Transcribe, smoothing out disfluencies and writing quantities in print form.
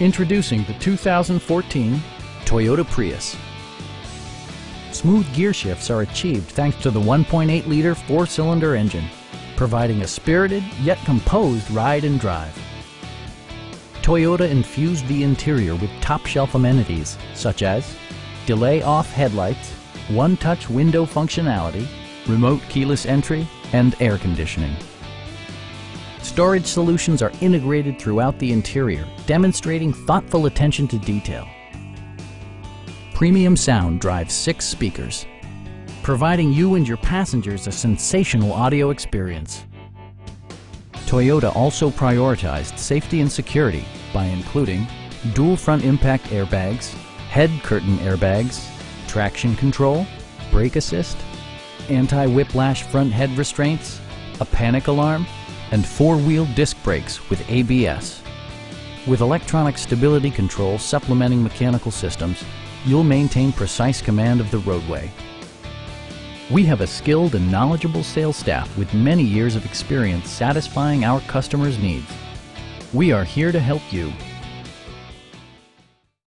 Introducing the 2014 Toyota Prius. Smooth gear shifts are achieved thanks to the 1.8-liter four-cylinder engine, providing a spirited yet composed ride and drive. Toyota infused the interior with top-shelf amenities such as delay-off headlights, one-touch window functionality, remote keyless entry, and air conditioning. Storage solutions are integrated throughout the interior, demonstrating thoughtful attention to detail. Premium sound drives 6 speakers, providing you and your passengers a sensational audio experience. Toyota also prioritized safety and security by including dual front impact airbags, head curtain airbags, traction control, brake assist, anti-whiplash front head restraints, a panic alarm, and four-wheel disc brakes with ABS. With electronic stability control supplementing mechanical systems, you'll maintain precise command of the roadway. We have a skilled and knowledgeable sales staff with many years of experience satisfying our customers' needs. We are here to help you.